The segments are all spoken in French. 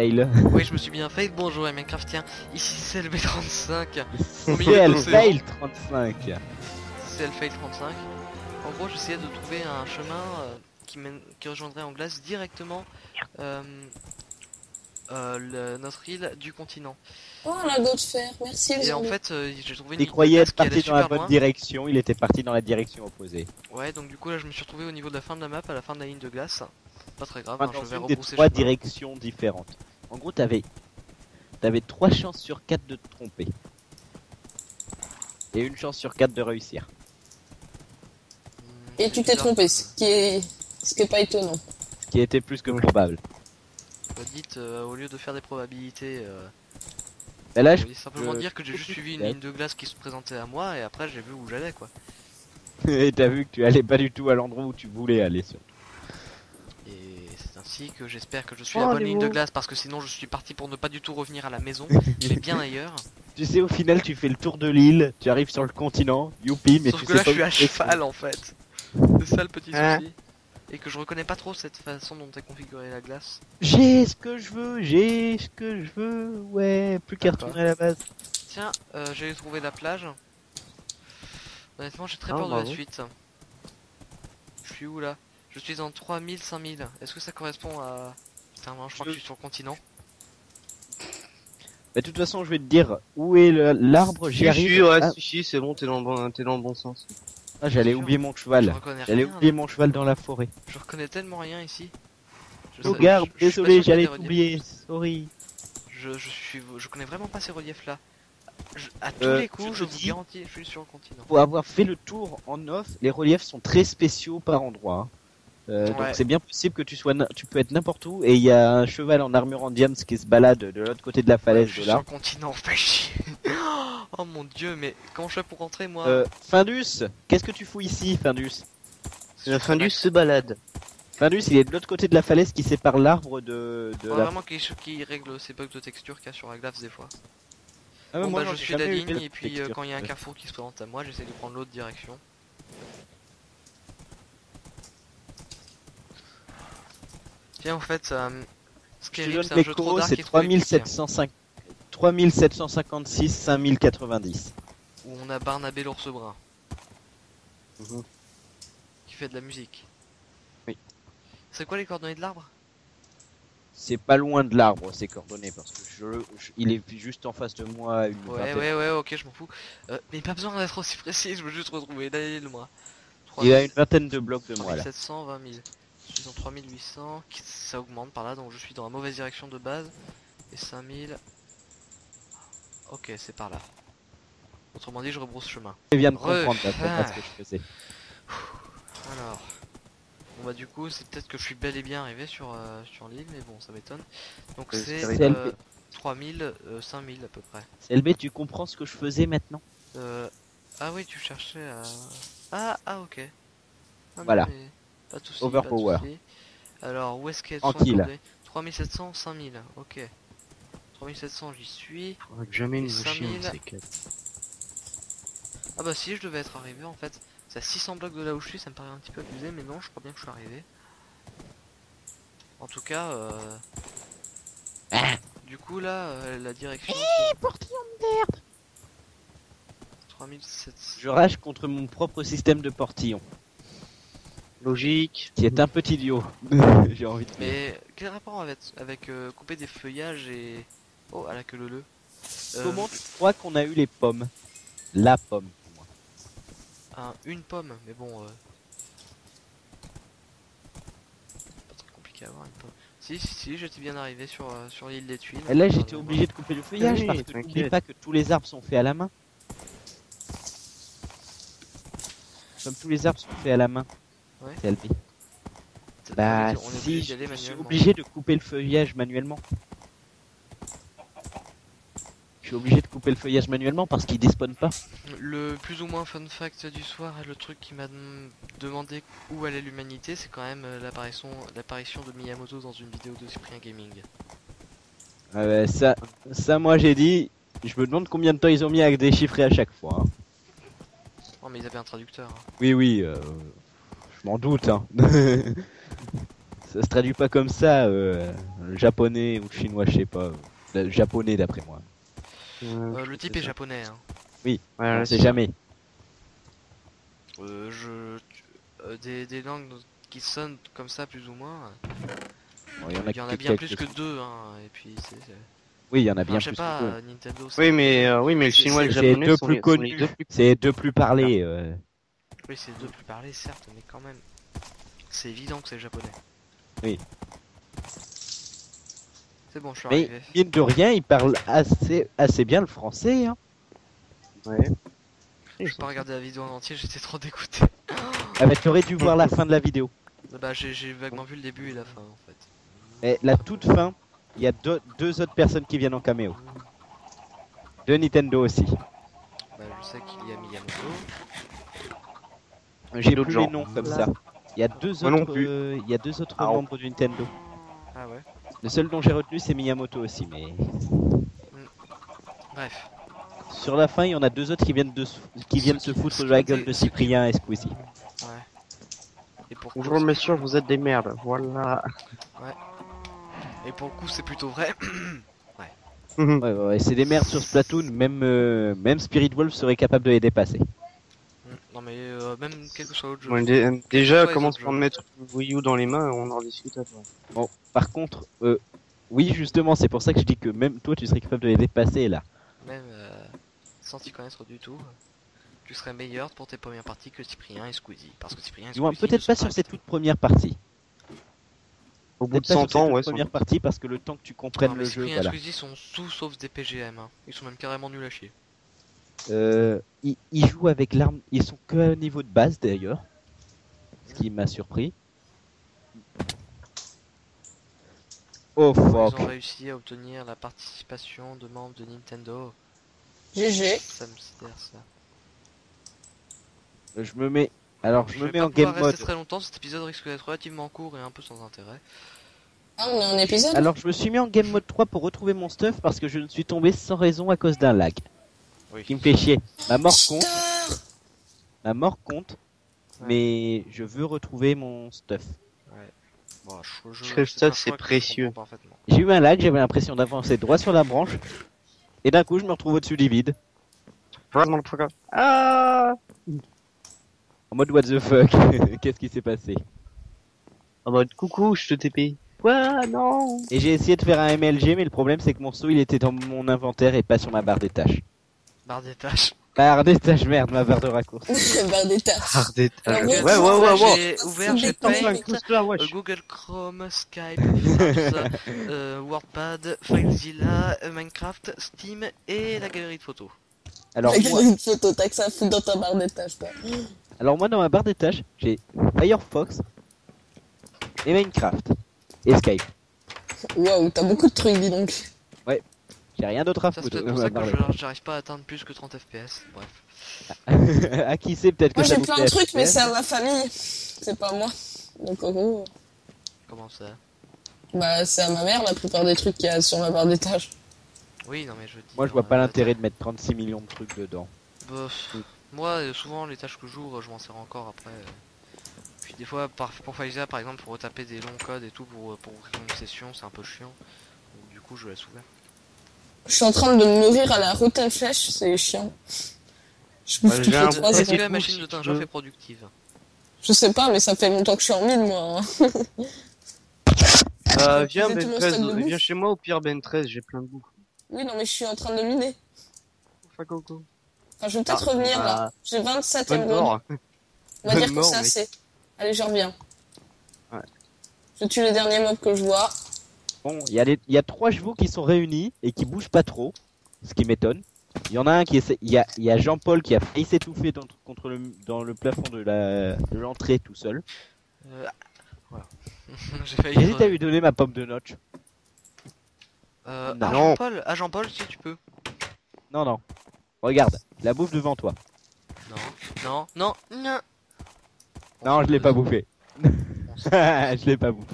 fail. Oui, je me suis bien fail. Bonjour les Minecraftiens, ici c'est le CLB35. CLB35. CLB35. En gros, j'essayais de trouver un chemin qui rejoindrait en glace directement notre île du continent. Oh, on a d'autres fers, merci. Et en fait, j'ai trouvé une île. Il croyait être parti dans la bonne direction, il était parti dans la direction opposée. Ouais, donc du coup, là, je me suis retrouvé au niveau de la fin de la map, à la fin de la ligne de glace. Pas très grave, enfin, hein, je vais rebrousser chemin. Trois directions différentes. En gros, t'avais 3 chances sur 4 de te tromper. Et une chance sur 4 de réussir. Et tu t'es trompé, ce qui est pas étonnant. Ce qui était plus que probable. Vous dites, au lieu de faire des probabilités, ben là, je voulais simplement dire que j'ai juste suivi une ligne de glace qui se présentait à moi et après j'ai vu où j'allais quoi. Et t'as vu que tu allais pas du tout à l'endroit où tu voulais aller surtout. Et c'est ainsi que j'espère que je suis à la bonne ligne de glace parce que sinon je suis parti pour ne pas du tout revenir à la maison, mais bien ailleurs. Tu sais, au final tu fais le tour de l'île, tu arrives sur le continent, youpi, mais sauf tu que sais là, pas je suis à cheval en fait. C'est ça le petit souci. Et que je reconnais pas trop cette façon dont t'as configuré la glace. J'ai ce que je veux, ouais, plus qu'à retourner à la base. Tiens, j'ai trouvé la plage. Honnêtement, j'ai très peur de la suite. Je suis où là? Je suis en 3000, 5000. Est-ce que ça correspond à... Putain, non, je crois que je suis sur le continent. Bah, de toute façon, je vais te dire où est l'arbre, j'y arrive. Si, c'est bon, t'es dans le bon sens. Ah, j'allais oublier mon cheval. J'allais oublier mon cheval dans la forêt. Je reconnais tellement rien ici. Regarde, désolé, j'allais t'oublier. Sorry. Je connais vraiment pas ces reliefs là. À tous les coups, je vous garantis, je suis sur le continent. Pour avoir fait le tour en off, les reliefs sont très spéciaux par endroit. Donc c'est bien possible que tu peux être n'importe où et il y a un cheval en armure en diamant qui se balade de l'autre côté de la falaise de là. Sur le continent, fais chier. Oh mon dieu, mais comment je fais pour rentrer moi? Findus, qu'est-ce que tu fous ici, Findus? Findus se balade. Findus, il est de l'autre côté de la falaise qui sépare l'arbre de la... Vraiment quelque chose qui règle ces bugs de texture qu'il y a sur la glace des fois. Ah, bon, moi, bah, je suis la ligne et puis quand il y a un carrefour qui se présente à moi, j'essaie de prendre l'autre direction. Tiens, en fait, ce qui est un jeu trop dark, c'est 3756, 5090. Où on a Barnabé l'ours brun. Mmh. Qui fait de la musique. Oui. C'est quoi les coordonnées de l'arbre? C'est pas loin de l'arbre, ces coordonnées, parce que il est juste en face de moi. Ouais, ok, je m'en fous. Mais pas besoin d'être aussi précis, je veux juste retrouver le moi. Il a une vingtaine de blocs de moi là. 700, 20 000. Je suis en 3800, ça augmente par là, donc je suis dans la mauvaise direction de base. Et 5000. Ok, c'est par là. Autrement dit, je rebrousse chemin. Je viens de comprendre ce que je faisais. Alors, bon bah du coup, c'est peut-être que je suis bel et bien arrivé sur l'île, mais bon, ça m'étonne. Donc c'est 3000, 5000 à peu près. CLB, tu comprends ce que je faisais maintenant? Ah oui, tu cherchais à... Ah ok. Ah, voilà. Mais... Pas de soucis, overpower. Pas de soucis. Alors, où est-ce qu'elles sont? 3700, 5000, ok. 3700, j'y suis. Faudra que jamais nous chions ces quêtes. Ah bah si, je devais être arrivé en fait. C'est à 600 blocs de là où je suis, ça me paraît un petit peu abusé, mais non, je crois bien que je suis arrivé. En tout cas, du coup là, la direction... portillon de merde. 3700... Je rage contre mon propre système de portillon. Logique. Qui est un petit idiot. J'ai envie de... Mais quel rapport avec couper des feuillages et... Oh, à la queue leu. Comment tu crois qu'on a eu les pommes? La pomme, pour moi. Une pomme, mais bon... Pas très compliqué à avoir une pomme. Si, j'étais bien arrivé sur l'île des Tuiles. Et là, j'étais obligé de couper le feuillage, parce que n'oublie pas que tous les arbres sont faits à la main. Comme tous les arbres sont faits à la main. Ouais. CLB. Bah si, je suis obligé de couper le feuillage manuellement. Je suis obligé de couper le feuillage manuellement parce qu'il despawn pas. Le plus ou moins fun fact du soir, le truc qui m'a demandé où allait l'humanité, c'est quand même l'apparition de Miyamoto dans une vidéo de Spring Gaming. Ah bah, ça moi j'ai dit, je me demande combien de temps ils ont mis à déchiffrer à chaque fois. Hein. Oh mais ils avaient un traducteur. Hein. Oui, je m'en doute, hein. ça se traduit pas comme ça, le japonais ou le chinois, je sais pas. Le japonais d'après moi. Le type est japonais. Hein. Oui, voilà, c'est jamais. Des langues qui sonnent comme ça plus ou moins. Bon, il y en a bien plus que deux. Hein, et puis c'est... Oui, il y en a bien plus que deux. Nintendo, oui, mais le chinois et le japonais sont les deux plus connus. C'est deux plus parlés. Oui, c'est deux plus parlés, certes, mais quand même. C'est évident que c'est japonais. Oui. C'est bon, je suis arrivé. Mais mine de rien, il parle assez bien le français. Hein. Ouais. J'ai pas regardé la vidéo en entier, j'étais trop dégoûté. Ah bah tu aurais dû voir la fin de la vidéo. Bah j'ai vaguement vu le début et la fin en fait. Mais la toute fin, il y a deux autres personnes qui viennent en caméo. De Nintendo aussi. Bah je sais qu'il y a Miyamoto. J'ai plus les noms comme ça. Il y a deux autres membres de Nintendo. Ah ouais. Le seul dont j'ai retenu c'est Miyamoto aussi mais... Bref. Sur la fin, il y en a deux autres qui viennent se foutre de la gueule de Cyprien et Squeezie. Ouais. Et pour bonjour coup, monsieur, vous êtes des merdes, voilà. Ouais. Et pour le coup, c'est plutôt vrai. Ouais. Ouais, c'est des merdes sur Splatoon, même Spirit Wolf serait capable de les dépasser. Non mais même quelque chose d'autre. Ouais, déjà, comment se prendre mettre Wii U dans les mains, on en discute avant. Bon, par contre, oui justement, c'est pour ça que je dis que même toi, tu serais capable de les dépasser là. Même sans t'y connaître du tout, tu serais meilleur pour tes premières parties que Cyprien et Squeezie. Parce que Cyprien et Squeezie. Peut-être pas sur cette toute première partie. Au bout de 100 ans, ouais. Première partie parce que le temps que tu comprennes le jeu. Cyprien et Squeezie sont tout sauf des PGM. Hein. Ils sont même carrément nuls à chier. Ils jouent avec l'arme. Ils sont que au niveau de base d'ailleurs. Ce qui m'a surpris. Oh fuck. Ils ont réussi à obtenir la participation de membres de Nintendo. GG. Ça me sidère ça. Je me mets en game mode. Très longtemps, cet épisode risque d'être relativement court et un peu sans intérêt. Ah, on est en épisode. Alors je me suis mis en game mode 3 pour retrouver mon stuff parce que je ne suis tombé sans raison à cause d'un lag. Oui. Qui me fait chier. Ma mort compte, ouais. Mais je veux retrouver mon stuff. Ouais. Bon, le stuff c'est précieux. J'ai eu un lag, j'avais l'impression d'avancer droit sur la branche. Et d'un coup, je me retrouve au-dessus du vide. Ah, en mode what the fuck, qu'est-ce qui s'est passé? En mode coucou, je te TP. Quoi? Non. Et j'ai essayé de faire un MLG, mais le problème c'est que mon saut il était dans mon inventaire et pas sur ma barre des tâches. Barre des tâches, merde, ma barre de raccourci. Barre des tâches. Ouais. J'ai ouvert, j'ai Paint, Google Chrome, Skype, Firefox, WordPad, FileZilla, Minecraft, Steam et la galerie de photos. Alors, la galerie de photos, t'as que ça à foutre dans ta barre des tâches, toi. Alors moi, dans ma barre des tâches, j'ai Firefox et Minecraft et Skype. Waouh, t'as beaucoup de trucs, dis donc. Ouais. J'ai rien d'autre à foutre. C'est pour ça que j'arrive pas à atteindre plus que 30 FPS. Bref. À qui c'est peut-être que moi j'ai plein de trucs, mais c'est à ma famille. C'est pas à moi. Donc en gros. Comment ça? Bah c'est à ma mère la plupart des trucs qu'il y a sur ma barre des tâches. Oui, non mais je dis. Moi je vois pas l'intérêt de mettre 36 millions de trucs dedans. Bof. Oui. Moi souvent les tâches que j'ouvre, je m'en sers encore après. Puis des fois pour FileZilla par exemple, faut retaper des longs codes et tout pour ouvrir une session, c'est un peu chiant. Donc, du coup je laisse ouvert. Je suis en train de mourir à la route à flèche, c'est chiant. Je bouffe toutes les 3 secondes. Est-ce que la machine de Tingeoff est productive? Je sais pas, mais ça fait longtemps que je suis en mine, moi. Viens, Ben 13, viens chez moi, au pire, Ben 13, j'ai plein de bouffe. Oui, non, mais je suis en train de miner. Coco. Enfin, je vais peut-être revenir, là. J'ai 27 émeraudes. On va dire que c'est assez. Allez, je reviens. Ouais. Je tue les derniers mobs que je vois. Bon, il y a 3 chevaux qui sont réunis et qui bougent pas trop, ce qui m'étonne. Il y en a un qui essaie, il y a Jean-Paul qui a failli s'étouffer dans le plafond de l'entrée tout seul. Voilà. J'hésite à lui donner ma pomme de notch. Jean-Paul, si tu peux. Non. Regarde, la bouffe devant toi. Non. Non, je l'ai pas bouffé. Je l'ai pas bouffé.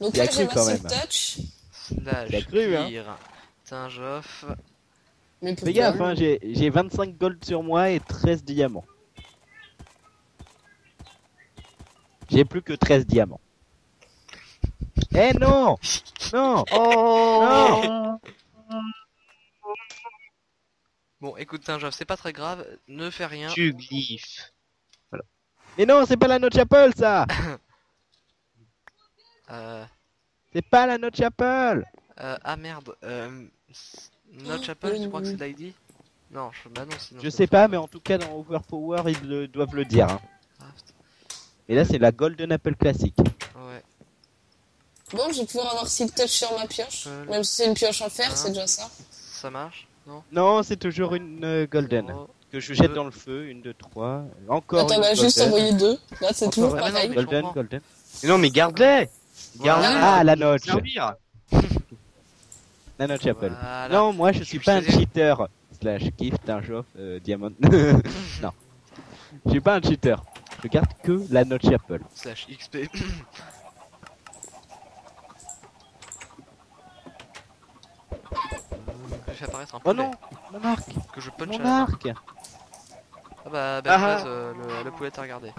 Donc là j'ai massive touch. Il a cru hein. Tingeoff. Fais gaffe hein, j'ai 25 gold sur moi et 13 diamants. J'ai plus que 13 diamants. Eh non! Non! Oh! Non! Bon, écoute, Tingeoff, c'est pas très grave, ne fais rien. Tu glyphes. Voilà. Mais non, c'est pas la Notch Apple, ça! C'est pas la Notch Apple! Ah merde, Notch Apple, je crois que c'est l'ID? Non, bah non, sinon je sais pas, mais en tout cas, dans Overpower, ils doivent le dire. Hein. Et là, c'est la Golden Apple classique. Ouais. Bon, je vais pouvoir avoir Silk Touch sur ma pioche. Même si c'est une pioche en fer, c'est déjà ça. Ça marche? Non, non, c'est toujours une Golden. Oh. Que je jette dans le feu, une, deux, trois. Encore une. Attends, bah juste envoyé deux. Là, c'est toujours pareil. Non, Golden, Golden. Mais non, mais garde-les! Garde ah, la Notch. La Notch Apple. Voilà. Non, moi, je suis pas un cheater. Slash kiff, Tingeoff, diamant. Non. Je suis pas un cheater. Je garde que la Notch Apple. Slash XP. Apparaître un peu. Oh non, la marque que je punch à marque. Ah bah belle chose, le poulet à regarder.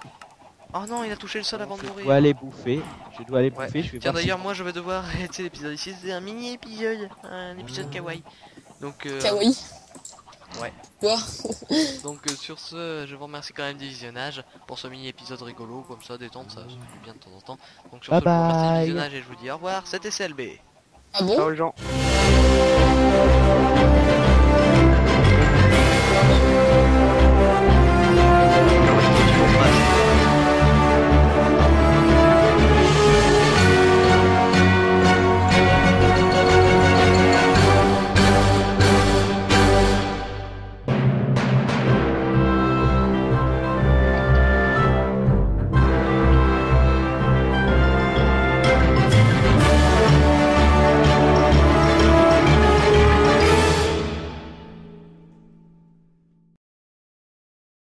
Oh non, il a touché le sol avant de mourir. Je dois aller bouffer. Je dois aller bouffer. Ouais. Je vais tiens d'ailleurs moi je vais devoir arrêter l'épisode ici. C'est un mini épisode, un épisode kawaii. Donc kawaii. Ouais. Donc sur ce, je vous remercie quand même du visionnage pour ce mini épisode rigolo comme ça détente, ça se fait bien de temps en temps. Donc sur ce, je vous remercie du visionnage et je vous dis au revoir. C'était CLB. Ah bon. Ciao les gens.